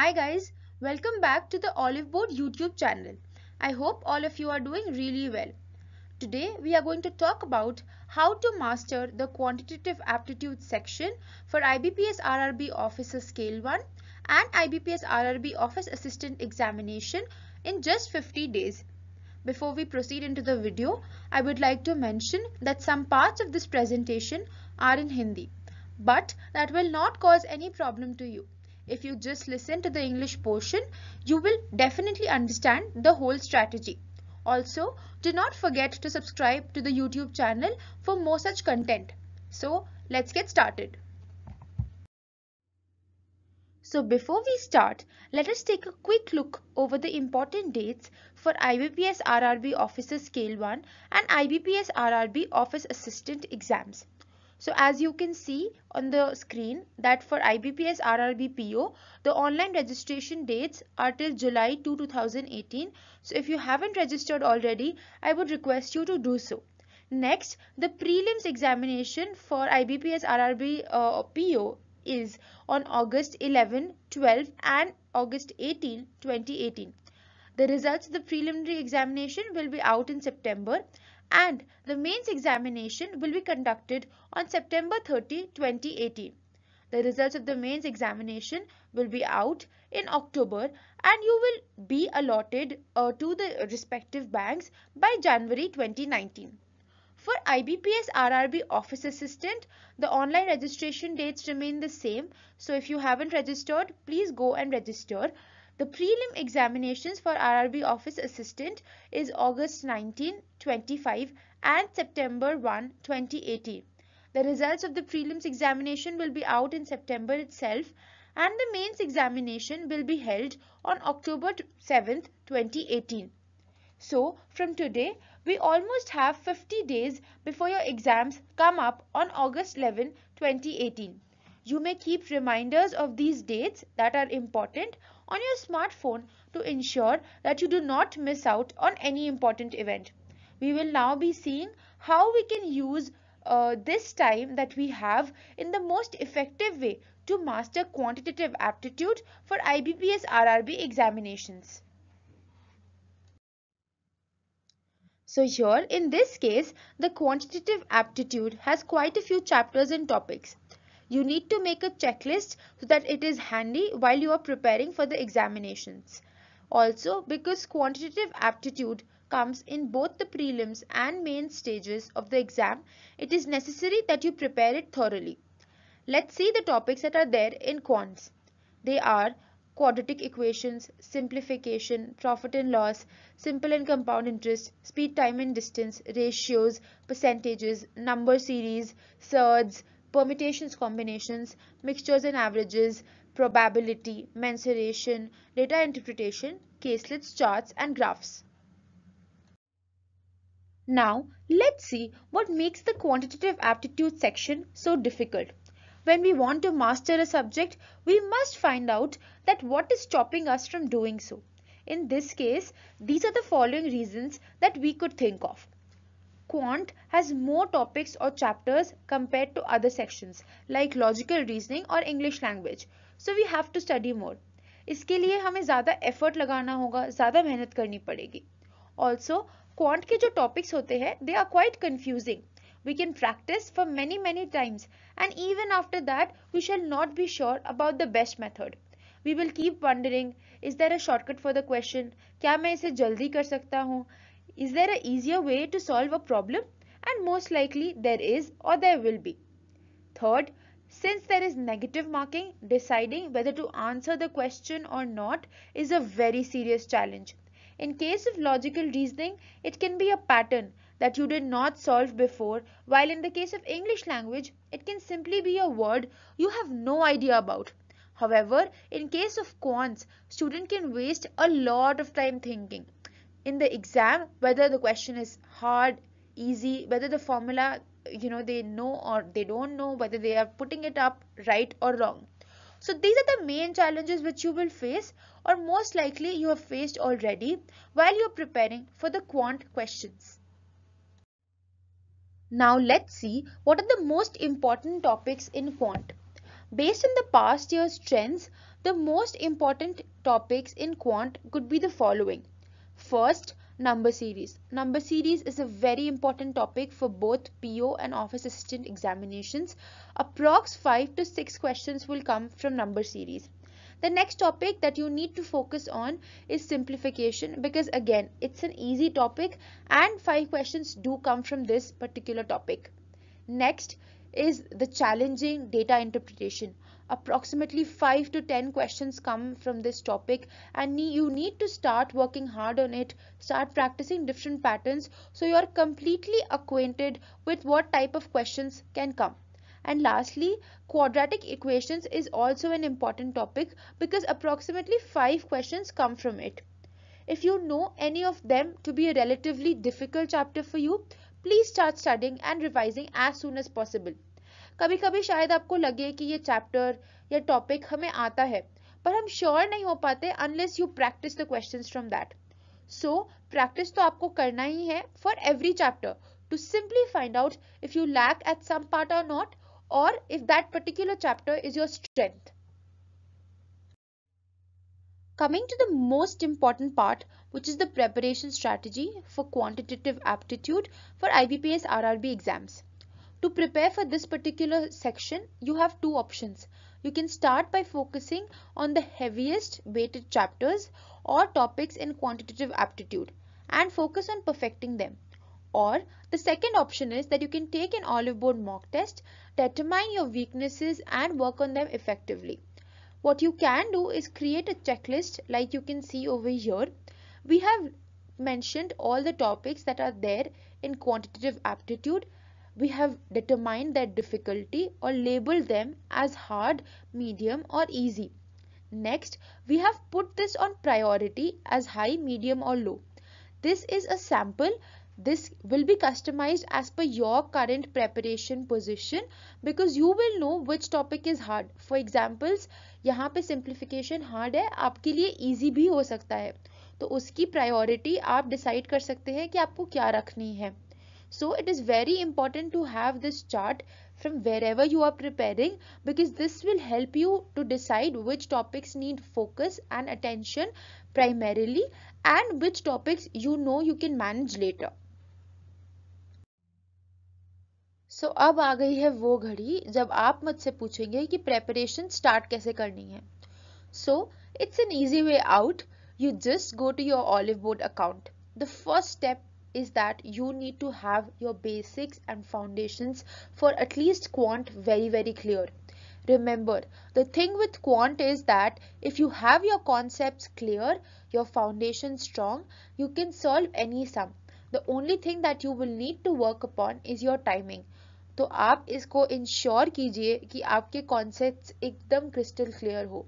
Hi guys, welcome back to the Oliveboard YouTube channel. I hope all of you are doing really well. Today we are going to talk about how to master the quantitative aptitude section for IBPS RRB Officer Scale 1 and IBPS RRB Office Assistant Examination in just 50 days. Before we proceed into the video, I would like to mention that some parts of this presentation are in Hindi, but that will not cause any problem to you. If you just listen to the English portion, you will definitely understand the whole strategy. Also, do not forget to subscribe to the YouTube channel for more such content. So, let's get started. So, before we start, let us take a quick look over the important dates for IBPS RRB Officer Scale 1 and IBPS RRB Office Assistant exams. So as you can see on the screen that for IBPS RRB PO, the online registration dates are till July 2, 2018. So if you haven't registered already, I would request you to do so. Next, the prelims examination for IBPS RRB PO is on August 11, 12 and August 18, 2018. The results of the preliminary examination will be out in September. And the mains examination will be conducted on September 30, 2018. The results of the mains examination will be out in October and you will be allotted to the respective banks by January 2019. For IBPS RRB Office Assistant, the online registration dates remain the same. So if you haven't registered, please go and register. The prelim examinations for RRB Office Assistant is August 19, 25 and September 1, 2018. The results of the prelims examination will be out in September itself and the mains examination will be held on October 7, 2018. So, from today, we almost have 50 days before your exams come up on August 11, 2018. You may keep reminders of these dates that are important on your smartphone to ensure that you do not miss out on any important event. We will now be seeing how we can use this time that we have in the most effective way to master quantitative aptitude for IBPS RRB examinations. So here in this case, the quantitative aptitude has quite a few chapters and topics. You need to make a checklist so that it is handy while you are preparing for the examinations. Also, because quantitative aptitude comes in both the prelims and main stages of the exam, it is necessary that you prepare it thoroughly. Let's see the topics that are there in quants. They are quadratic equations, simplification, profit and loss, simple and compound interest, speed, time and distance, ratios, percentages, number series, surds, permutations, combinations, mixtures and averages, probability, mensuration, data interpretation, caselets, charts and graphs. Now, let's see what makes the quantitative aptitude section so difficult. When we want to master a subject, we must find out that what is stopping us from doing so. In this case, these are the following reasons that we could think of. Quant has more topics or chapters compared to other sections like logical reasoning or English language. So we have to study more. इसके लिए हमें ज़्यादा effort लगाना होगा, ज़्यादा मेहनत करनी पड़ेगी. Also, quant के जो topics होते हैं, they are quite confusing. We can practice for many times and even after that, we shall not be sure about the best method. We will keep wondering, is there a shortcut for the question? क्या मैं इसे जल्दी कर सकता हूँ? Is there an easier way to solve a problem? And most likely there is or there will be. Third, since there is negative marking, deciding whether to answer the question or not is a very serious challenge. In case of logical reasoning, it can be a pattern that you did not solve before, while in the case of English language, it can simply be a word you have no idea about. However, in case of quants, student can waste a lot of time thinking. In the exam, whether the question is hard, easy, whether the formula, they know or they don't know, whether they are putting it up right or wrong. So these are the main challenges which you will face or most likely you have faced already while you are preparing for the quant questions. Now let's see what are the most important topics in quant. Based on the past year's trends, the most important topics in quant could be the following. First, number series. Number series is a very important topic for both PO and office assistant examinations. Approx 5 to 6 questions will come from number series. The next topic that you need to focus on is simplification, because again it's an easy topic and 5 questions do come from this particular topic. Next is the challenging data interpretation. Approximately 5 to 10 questions come from this topic, and you need to start working hard on it, start practicing different patterns so you are completely acquainted with what type of questions can come. And lastly, quadratic equations is also an important topic because approximately 5 questions come from it. If you know any of them to be a relatively difficult chapter for you, please start studying and revising as soon as possible. कभी कभी शायद आपको लगे कि ये chapter या topic हमें आता है पर हम श्योर नहीं हो पाते unless you practice the questions from that. So practice तो आपको करना ही है for every chapter to simply find out if you lack at some part or not, or if that particular chapter is your strength. Coming to the most important part, which is the preparation strategy for quantitative aptitude for IBPS RRB exams. To prepare for this particular section, you have 2 options. You can start by focusing on the heaviest weighted chapters or topics in quantitative aptitude and focus on perfecting them. Or the second option is that you can take an Oliveboard mock test, determine your weaknesses and work on them effectively. What you can do is create a checklist like you can see over here. We have mentioned all the topics that are there in quantitative aptitude. We have determined their difficulty or labeled them as hard, medium or easy. Next, we have put this on priority as high, medium or low. This is a sample. This will be customized as per your current preparation position because you will know which topic is hard. For examples, यहाँ पे simplification hard है, आपके लिए easy भी हो सकता है, तो उसकी priority आप decide कर सकते हैं कि आपको क्या रखनी है. So it is very important to have this chart from wherever you are preparing, because this will help you to decide which topics need focus and attention primarily and which topics you know you can manage later. So अब आ गई है वो घड़ी जब आप मुझसे पूछेंगे कि preparation start कैसे करनी है. So it's an easy way out. You just go to your Oliveboard account. The first step is that you need to have your basics and foundations for at least quant very, very clear. Remember, the thing with quant is that if you have your concepts clear, your foundation strong, you can solve any sum. The only thing that you will need to work upon is your timing. तो आप इसको ensure कीजिए कि आपके concepts एकदम crystal clear हो.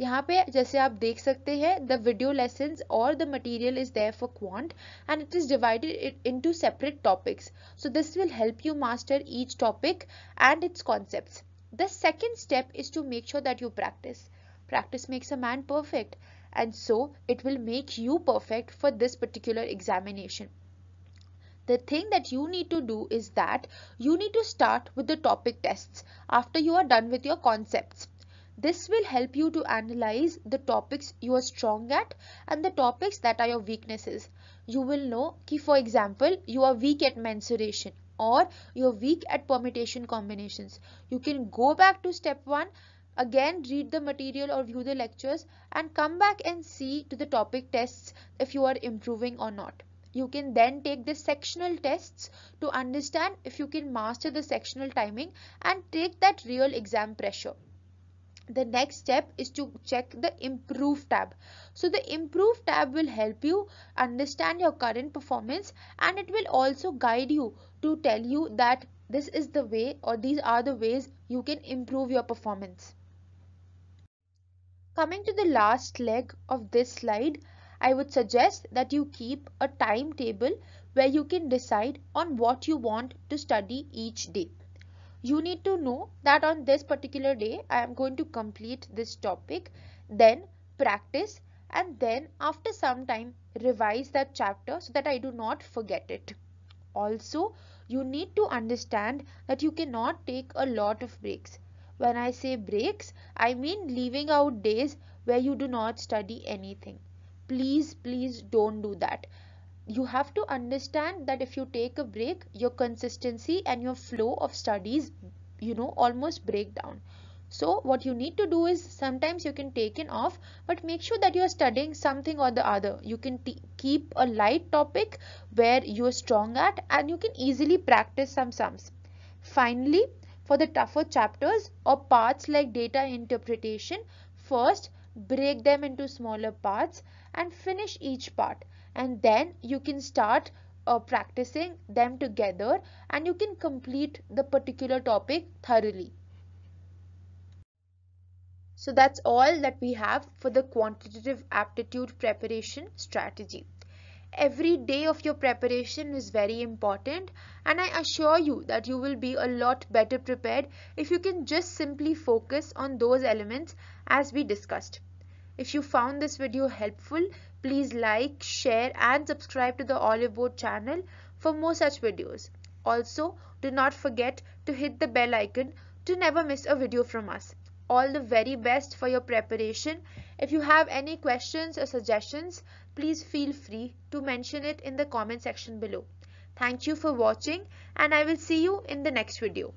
यहाँ पे जैसे आप देख सकते हैं the video lessons or the material is there for quant and it is divided into separate topics. So this will help you master each topic and its concepts. The second step is to make sure that you practice. Practice makes a man perfect, and so it will make you perfect for this particular examination. The thing that you need to do is that you need to start with the topic tests after you are done with your concepts. This will help you to analyze the topics you are strong at and the topics that are your weaknesses. You will know कि for example you are weak at mensuration or you are weak at permutation combinations. You can go back to step 1, again read the material or view the lectures and come back and see to the topic tests if you are improving or not. You can then take the sectional tests to understand if you can master the sectional timing and take that real exam pressure. The next step is to check the improve tab. So the improve tab will help you understand your current performance, and it will also guide you to tell you that this is the way or these are the ways you can improve your performance. Coming to the last leg of this slide, I would suggest that you keep a timetable where you can decide on what you want to study each day. You need to know that on this particular day I am going to complete this topic, then practice, and then after some time revise that chapter so that I do not forget it. Also, you need to understand that you cannot take a lot of breaks. When I say breaks, I mean leaving out days where you do not study anything. Please, please don't do that. You have to understand that if you take a break, your consistency and your flow of studies, almost break down. So what you need to do is, sometimes you can take an off, but make sure that you are studying something or the other. You can keep a light topic where you are strong at and you can easily practice some sums. Finally, for the tougher chapters or parts like data interpretation, first break them into smaller parts and finish each part. And then you can start practicing them together and you can complete the particular topic thoroughly. So that's all that we have for the quantitative aptitude preparation strategy. Every day of your preparation is very important, and I assure you that you will be a lot better prepared if you can just simply focus on those elements as we discussed. If you found this video helpful, please like, share and subscribe to the Oliveboard channel for more such videos. Also, do not forget to hit the bell icon to never miss a video from us. All the very best for your preparation. If you have any questions or suggestions, please feel free to mention it in the comment section below. Thank you for watching, and I will see you in the next video.